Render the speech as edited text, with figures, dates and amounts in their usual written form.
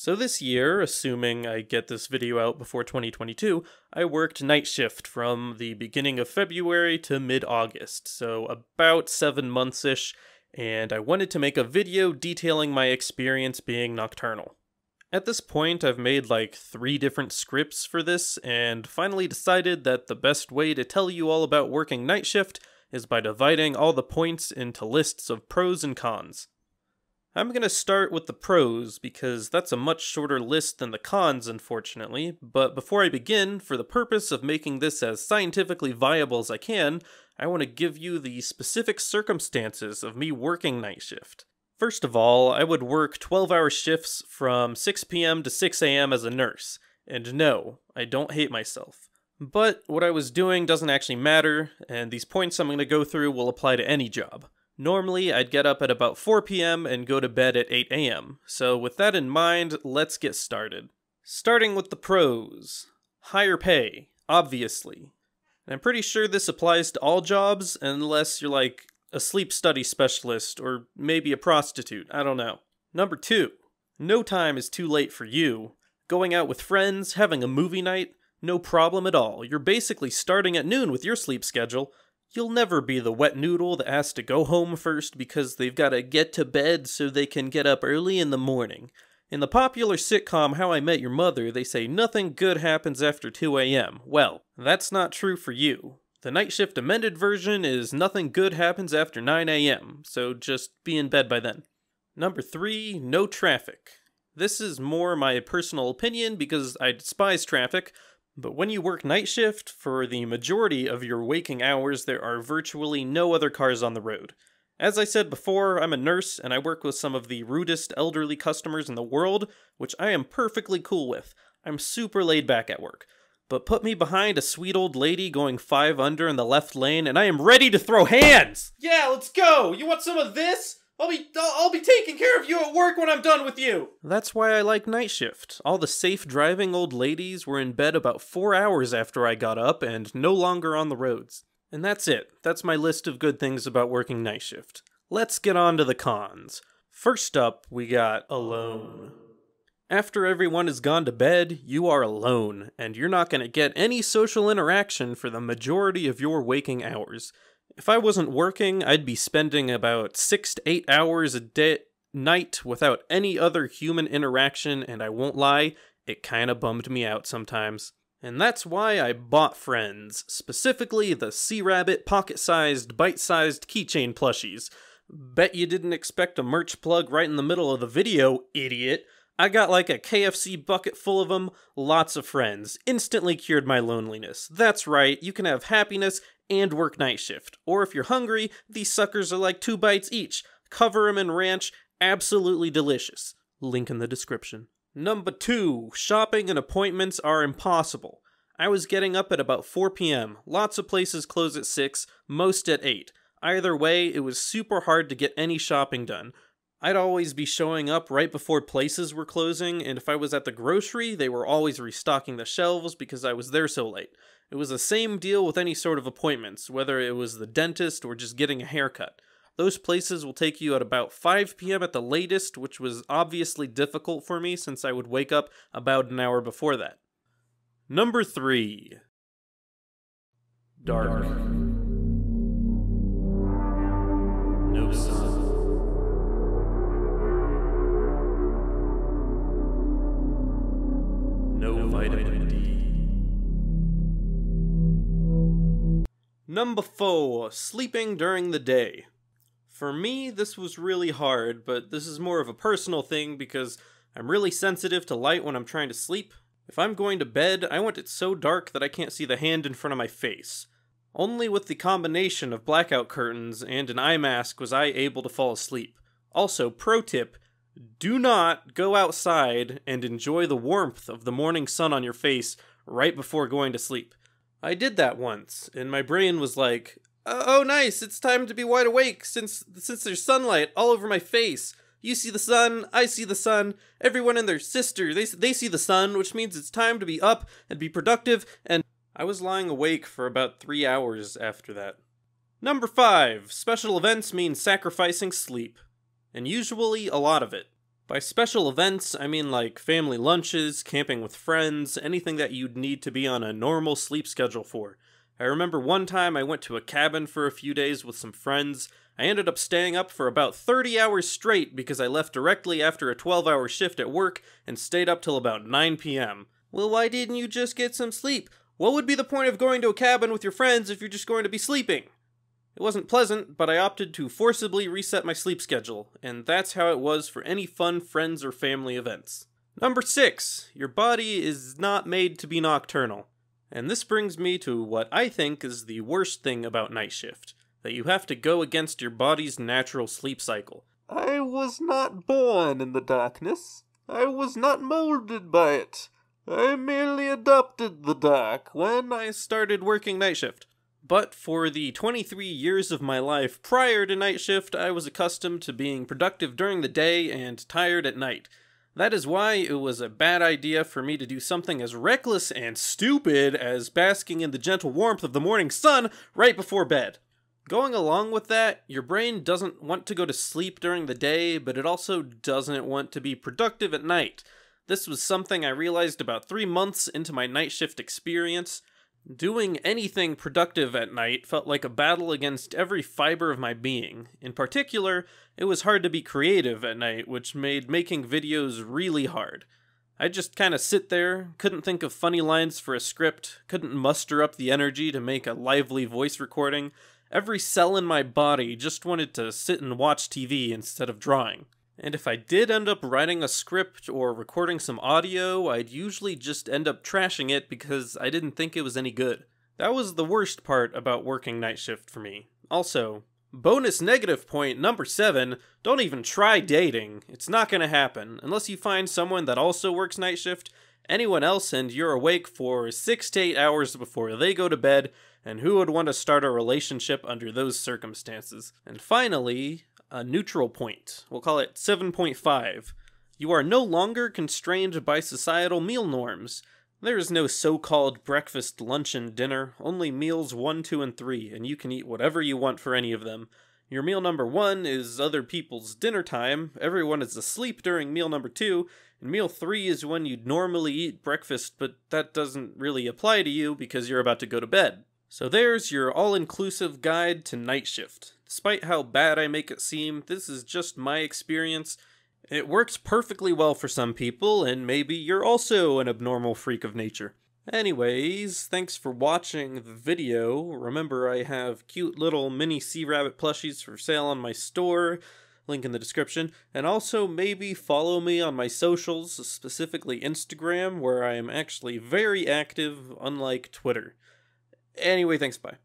So this year, assuming I get this video out before 2022, I worked night shift from the beginning of February to mid-August, so about 7 months-ish, and I wanted to make a video detailing my experience being nocturnal. At this point, I've made like 3 different scripts for this, and finally decided that the best way to tell you all about working night shift is by dividing all the points into lists of pros and cons. I'm gonna start with the pros, because that's a much shorter list than the cons, unfortunately, but before I begin, for the purpose of making this as scientifically viable as I can, I want to give you the specific circumstances of me working night shift. First of all, I would work 12-hour shifts from 6 p.m. to 6 a.m. as a nurse, and no, I don't hate myself. But what I was doing doesn't actually matter, and these points I'm going to go through will apply to any job. Normally, I'd get up at about 4 p.m. and go to bed at 8 a.m, so with that in mind, let's get started. Starting with the pros. Higher pay, obviously. And I'm pretty sure this applies to all jobs, unless you're like a sleep study specialist, or maybe a prostitute, I don't know. Number 2. No time is too late for you. Going out with friends, having a movie night, no problem at all. You're basically starting at noon with your sleep schedule. You'll never be the wet noodle that has to go home first because they've got to get to bed so they can get up early in the morning. In the popular sitcom How I Met Your Mother, they say nothing good happens after 2 a.m. Well, that's not true for you. The night shift amended version is nothing good happens after 9 a.m., so just be in bed by then. Number 3, no traffic. This is more my personal opinion because I despise traffic, but when you work night shift, for the majority of your waking hours, there are virtually no other cars on the road. As I said before, I'm a nurse, and I work with some of the rudest elderly customers in the world, which I am perfectly cool with. I'm super laid back at work. But put me behind a sweet old lady going 5 under in the left lane, and I am ready to throw hands! Yeah, let's go! You want some of this? I'll be taking care of you at work when I'm done with you! That's why I like night shift. All the safe driving old ladies were in bed about 4 hours after I got up, and no longer on the roads. And that's it. That's my list of good things about working night shift. Let's get on to the cons. First up, we got alone. After everyone has gone to bed, you are alone, and you're not going to get any social interaction for the majority of your waking hours. If I wasn't working, I'd be spending about 6 to 8 hours a day night without any other human interaction, and I won't lie, it kinda bummed me out sometimes. And that's why I bought friends, specifically the Sea Rabbit pocket-sized, bite-sized keychain plushies. Bet you didn't expect a merch plug right in the middle of the video, idiot. I got like a KFC bucket full of them, lots of friends, instantly cured my loneliness. That's right, you can have happiness and work night shift. Or if you're hungry, these suckers are like 2 bites each. Cover them in ranch, absolutely delicious. Link in the description. Number 2, shopping and appointments are impossible. I was getting up at about 4 p.m, lots of places close at 6, most at 8. Either way, it was super hard to get any shopping done. I'd always be showing up right before places were closing, and if I was at the grocery, they were always restocking the shelves because I was there so late. It was the same deal with any sort of appointments, whether it was the dentist or just getting a haircut. Those places will take you at about 5 p.m. at the latest, which was obviously difficult for me since I would wake up about an hour before that. Number 3. Dark. No sun. No vitamin D. Number 4, sleeping during the day. For me, this was really hard, but this is more of a personal thing because I'm really sensitive to light when I'm trying to sleep. If I'm going to bed, I want it so dark that I can't see the hand in front of my face. Only with the combination of blackout curtains and an eye mask was I able to fall asleep. Also, pro tip, do not go outside and enjoy the warmth of the morning sun on your face right before going to sleep. I did that once, and my brain was like, oh nice, it's time to be wide awake since there's sunlight all over my face. You see the sun, I see the sun, everyone and their sister, they see the sun, which means it's time to be up and be productive, and I was lying awake for about 3 hours after that. Number 5, special events mean sacrificing sleep. And usually a lot of it. By special events, I mean like family lunches, camping with friends, anything that you'd need to be on a normal sleep schedule for. I remember one time I went to a cabin for a few days with some friends. I ended up staying up for about 30 hours straight because I left directly after a 12-hour shift at work and stayed up till about 9 p.m. Well, why didn't you just get some sleep? What would be the point of going to a cabin with your friends if you're just going to be sleeping? It wasn't pleasant, but I opted to forcibly reset my sleep schedule, and that's how it was for any fun friends or family events. Number 6, your body is not made to be nocturnal. And this brings me to what I think is the worst thing about night shift, that you have to go against your body's natural sleep cycle. I was not born in the darkness. I was not molded by it. I merely adopted the dark when I started working night shift. But for the 23 years of my life prior to night shift, I was accustomed to being productive during the day and tired at night. That is why it was a bad idea for me to do something as reckless and stupid as basking in the gentle warmth of the morning sun right before bed. Going along with that, your brain doesn't want to go to sleep during the day, but it also doesn't want to be productive at night. This was something I realized about 3 months into my night shift experience. Doing anything productive at night felt like a battle against every fiber of my being. In particular, it was hard to be creative at night, which made making videos really hard. I'd just kinda sit there, couldn't think of funny lines for a script, couldn't muster up the energy to make a lively voice recording. Every cell in my body just wanted to sit and watch TV instead of drawing. And if I did end up writing a script or recording some audio, I'd usually just end up trashing it because I didn't think it was any good. That was the worst part about working night shift for me. Also, bonus negative point number 7, don't even try dating. It's not gonna happen, unless you find someone that also works night shift, anyone else and you're awake for 6 to 8 hours before they go to bed, and who would want to start a relationship under those circumstances? And finally, a neutral point. We'll call it 7.5. You are no longer constrained by societal meal norms. There is no so-called breakfast, lunch, and dinner, only meals 1, 2, and 3, and you can eat whatever you want for any of them. Your meal number 1 is other people's dinner time, everyone is asleep during meal number 2, and meal 3 is when you'd normally eat breakfast, but that doesn't really apply to you because you're about to go to bed. So there's your all-inclusive guide to night shift. Despite how bad I make it seem, this is just my experience. It works perfectly well for some people, and maybe you're also an abnormal freak of nature. Anyways, thanks for watching the video. Remember, I have cute little mini Sea Rabbit plushies for sale on my store, link in the description, and also maybe follow me on my socials, specifically Instagram, where I am actually very active, unlike Twitter. Anyway, thanks, bye.